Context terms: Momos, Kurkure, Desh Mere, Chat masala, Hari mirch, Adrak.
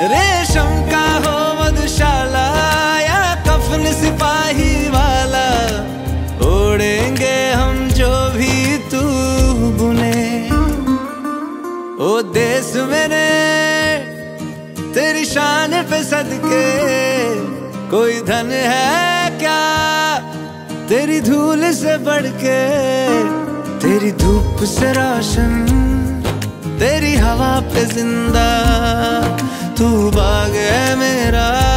रेशम का हो मधुशाला या कफन सिपाही वाला, ओढ़ेंगे हम जो भी तू बुने। ओ देश मेरे तेरी शान पे सदके, कोई धन है क्या तेरी धूल से बढ़ के। तेरी धूप से रोशन, तेरी हवा पे जिंदा, तू बाग है मेरा।